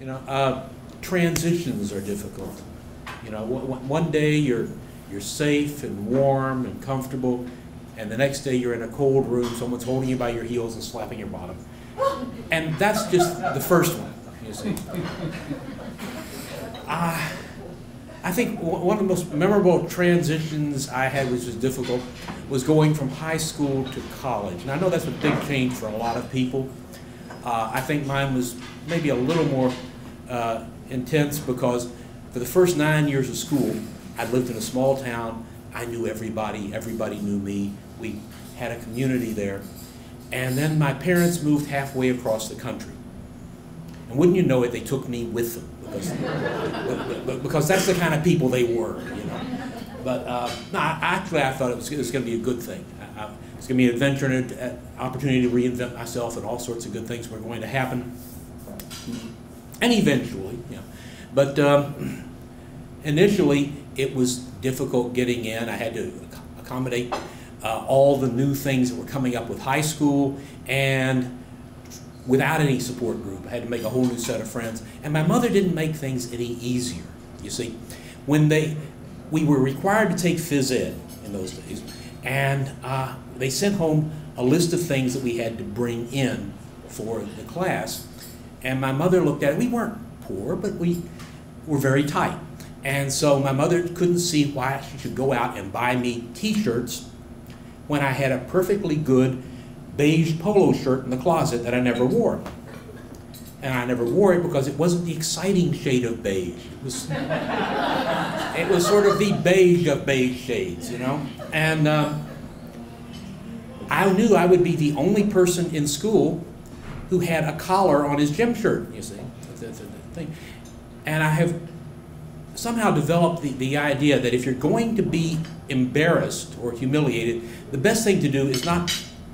You know, transitions are difficult. You know, one day you're safe and warm and comfortable, and the next day you're in a cold room, someone's holding you by your heels and slapping your bottom. And that's just the first one, you see. I think one of the most memorable transitions I had, which was difficult, was going from high school to college. And I know that's a big change for a lot of people. I think mine was maybe a little more intense because for the first 9 years of school, I lived in a small town. I knew everybody. Everybody knew me. We had a community there. And then my parents moved halfway across the country. And wouldn't you know it, they took me with them because that's the kind of people they were, you know. But no, actually I thought it was going to be a good thing. It's going to be an adventure and an opportunity to reinvent myself, and all sorts of good things were going to happen. And eventually, you know. But initially, it was difficult getting in. I had to accommodate all the new things that were coming up with high school, and without any support group. I had to make a whole new set of friends. And my mother didn't make things any easier, you see. When we were required to take phys ed in those days, and they sent home a list of things that we had to bring in for the class. And my mother looked at it. We weren't poor, but we were very tight. And so my mother couldn't see why she should go out and buy me t-shirts when I had a perfectly good beige polo shirt in the closet that I never wore. And I never wore it because it wasn't the exciting shade of beige. It was sort of the beige of beige shades, you know? And I knew I would be the only person in school who had a collar on his gym shirt, you see. That's the thing. And I have somehow developed the idea that if you're going to be embarrassed or humiliated, the best thing to do is not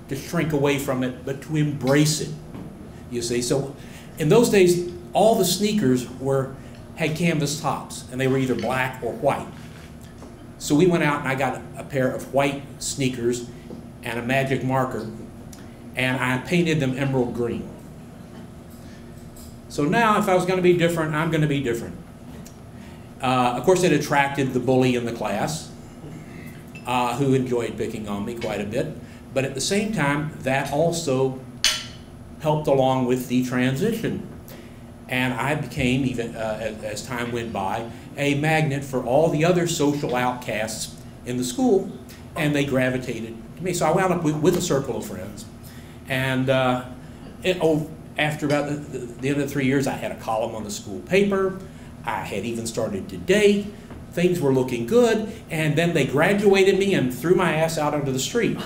to shrink away from it, but to embrace it, you see. So in those days, all the sneakers had canvas tops, and they were either black or white. So we went out and I got a pair of white sneakers and a magic marker, and I painted them emerald green. So now if I was going to be different, I'm going to be different. Of course, it attracted the bully in the class, who enjoyed picking on me quite a bit. But at the same time, that also helped along with the transition. And I became, even as time went by, a magnet for all the other social outcasts in the school, and they gravitated to me. So I wound up with a circle of friends. And after about the end of 3 years, I had a column on the school paper. I had even started to date. Things were looking good, and then they graduated me and threw my ass out onto the street.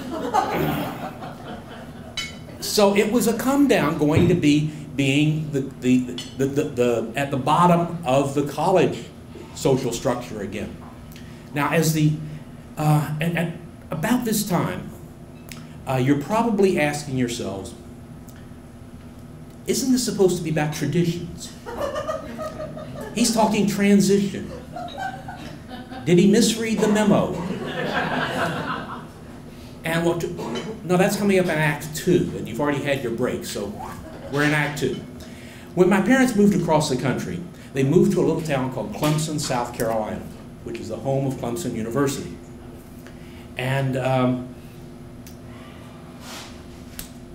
So it was a come down going to be being at the bottom of the college social structure again. Now, as and at about this time, you're probably asking yourselves, isn't this supposed to be about traditions? He's talking transition. Did he misread the memo? And what? No, that's coming up in Act 2, and you've already had your break, so we're in Act 2. When my parents moved across the country, they moved to a little town called Clemson, South Carolina, which is the home of Clemson University. And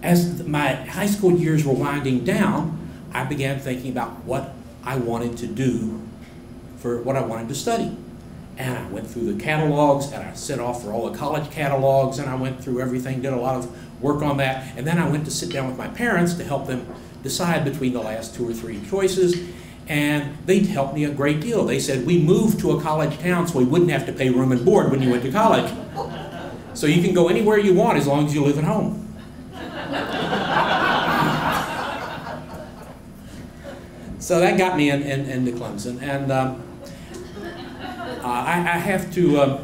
as my high school years were winding down, I began thinking about what I wanted to do, for what I wanted to study. And I went through the catalogs, and I set off for all the college catalogs, and I went through everything, did a lot of work on that. And then I went to sit down with my parents to help them decide between the last 2 or 3 choices. And they helped me a great deal. They said, we moved to a college town so we wouldn't have to pay room and board when you went to college. So you can go anywhere you want as long as you live at home. So that got me into Clemson. And I have to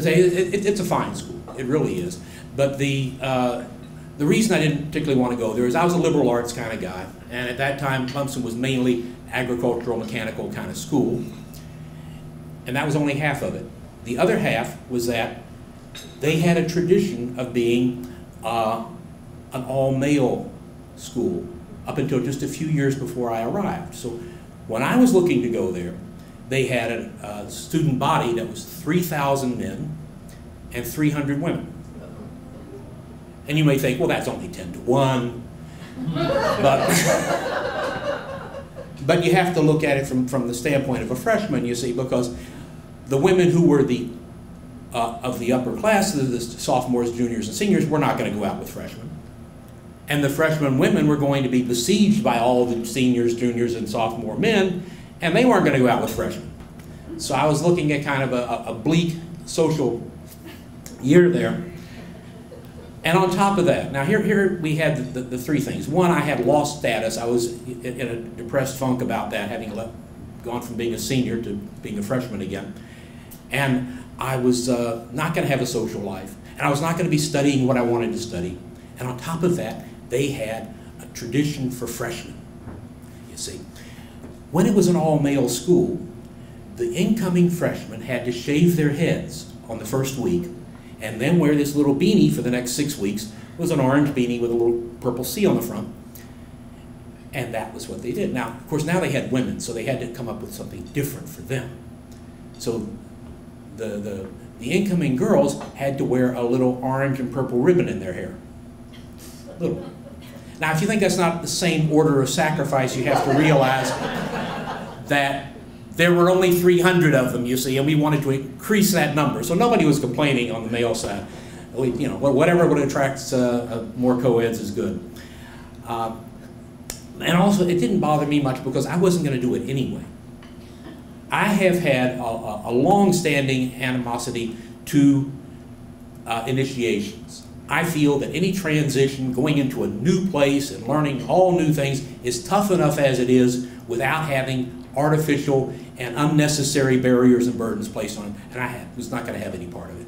say it's a fine school. It really is. But the reason I didn't particularly want to go there is I was a liberal arts kind of guy, and at that time Clemson was mainly agricultural, mechanical kind of school, and that was only half of it. The other half was that they had a tradition of being an all-male school up until just a few years before I arrived. So when I was looking to go there, they had a student body that was 3,000 men and 300 women. And you may think, well, that's only 10-to-1. But you have to look at it from the standpoint of a freshman, you see, because the women who were the of the upper classes, the sophomores, juniors, and seniors, were not going to go out with freshmen. And the freshman women were going to be besieged by all the seniors, juniors, and sophomore men, and they weren't going to go out with freshmen. So I was looking at kind of a bleak social year there. And on top of that, now here we had the three things. One, I had lost status. I was in a depressed funk about that, having gone from being a senior to being a freshman again. And I was not going to have a social life. And I was not going to be studying what I wanted to study. And on top of that, they had a tradition for freshmen, you see. When it was an all-male school, the incoming freshmen had to shave their heads on the first week and then wear this little beanie for the next 6 weeks. It was an orange beanie with a little purple C on the front. And that was what they did. Now, of course, now they had women, so they had to come up with something different for them. So the incoming girls had to wear a little orange and purple ribbon in their hair. Little. Now, if you think that's not the same order of sacrifice, you have to realize that there were only 300 of them, you see, and we wanted to increase that number. So nobody was complaining on the male side. You know, whatever would attract more co-eds is good. And also, it didn't bother me much because I wasn't going to do it anyway. I have had a long-standing animosity to initiations. I feel that any transition, going into a new place and learning all new things, is tough enough as it is without having artificial and unnecessary barriers and burdens placed on it, and I was not going to have any part of it.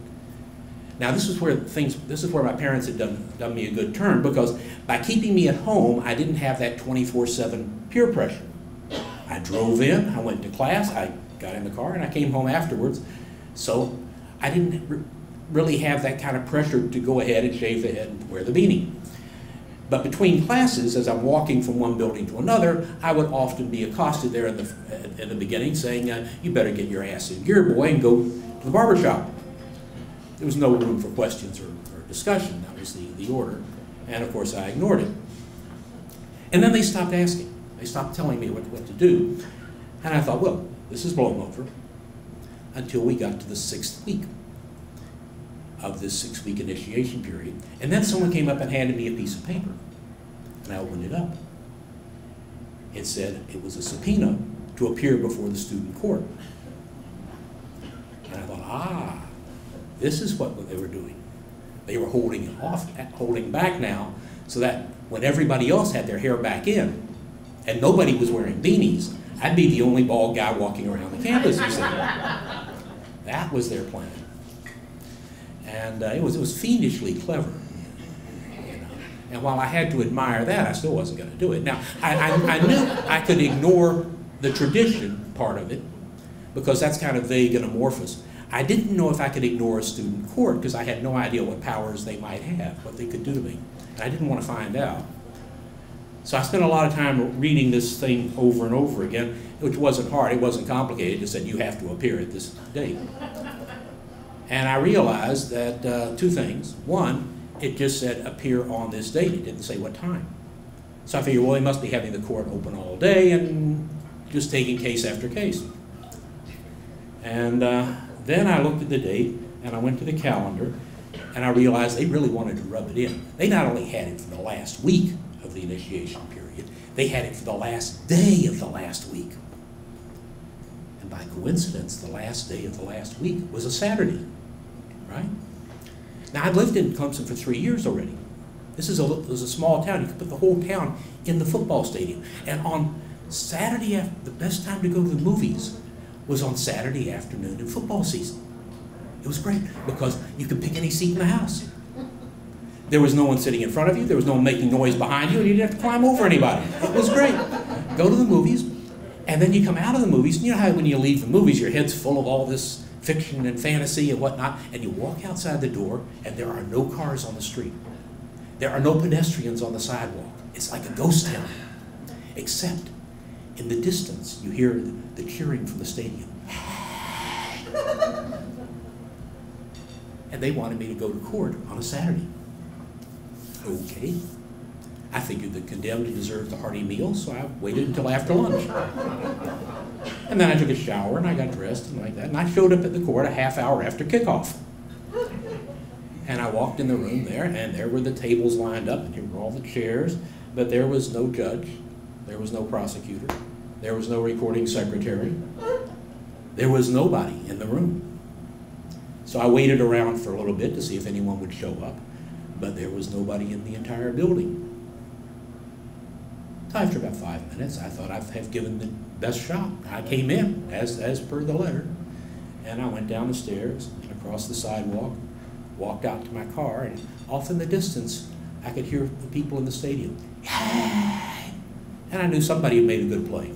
Now, this is where my parents had done me a good turn, because by keeping me at home, I didn't have that 24/7 peer pressure. I drove in, I went to class, I got in the car, and I came home afterwards. So I didn't really have that kind of pressure to go ahead and shave the head and wear the beanie. But between classes, as I'm walking from one building to another, I would often be accosted there in the beginning saying, you better get your ass in gear, boy, and go to the barbershop. There was no room for questions or discussion. That was the order. And of course, I ignored it. And then they stopped asking. They stopped telling me what to do. And I thought, well, this is blowing over, until we got to the 6th week of this 6-week initiation period. And then someone came up and handed me a piece of paper, and I opened it up. It said it was a subpoena to appear before the student court. And I thought, ah, this is what they were doing. They were holding back now, so that when everybody else had their hair back in and nobody was wearing beanies, I'd be the only bald guy walking around the campus. That was their plan. And it was fiendishly clever, you know. And while I had to admire that, I still wasn't going to do it. Now, I knew I could ignore the tradition part of it, because that's kind of vague and amorphous. I didn't know if I could ignore a student court, because I had no idea what powers they might have, what they could do to me. And I didn't want to find out. So I spent a lot of time reading this thing over and over again, which wasn't hard. It wasn't complicated. It just said, you have to appear at this date. And I realized that two things. One, it just said appear on this date. It didn't say what time. So I figured, well, they must be having the court open all day and just taking case after case. And then I looked at the date, and I went to the calendar, and I realized they really wanted to rub it in. They not only had it for the last week of the initiation period, they had it for the last day of the last week. And by coincidence, the last day of the last week was a Saturday. Right? Now, I'd lived in Clemson for 3 years already. This was a small town. You could put the whole town in the football stadium. And on Saturday, the best time to go to the movies was on Saturday afternoon in football season. It was great because you could pick any seat in the house. There was no one sitting in front of you. There was no one making noise behind you, and you didn't have to climb over anybody. It was great. Go to the movies, and then you come out of the movies. You know how when you leave the movies, your head's full of all this fiction and fantasy and whatnot, and you walk outside the door, and there are no cars on the street. There are no pedestrians on the sidewalk. It's like a ghost town. except in the distance you hear the cheering from the stadium. And they wanted me to go to court on a Saturday. Okay. I figured the condemned deserved a hearty meal, so I waited until after lunch. And then I took a shower and I got dressed and like that, and I showed up at the court a half hour after kickoff. And I walked in the room there, and there were the tables lined up, and here were all the chairs, but there was no judge, there was no prosecutor, there was no recording secretary, there was nobody in the room. So I waited around for a little bit to see if anyone would show up, but there was nobody in the entire building. After about 5 minutes, I thought I have given the best shot. I came in, as per the letter, and I went down the stairs and across the sidewalk, walked out to my car, and off in the distance, I could hear the people in the stadium. And I knew somebody had made a good play.